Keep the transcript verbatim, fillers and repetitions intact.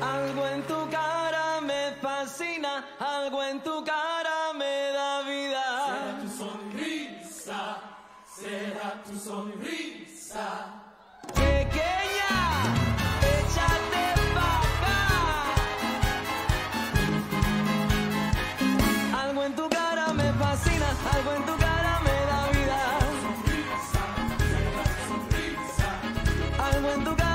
Algo en tu cara me fascina, algo en tu cara me da vida. Será tu sonrisa, será tu sonrisa. Algo en tu cara me da vida. Algo en tu cara.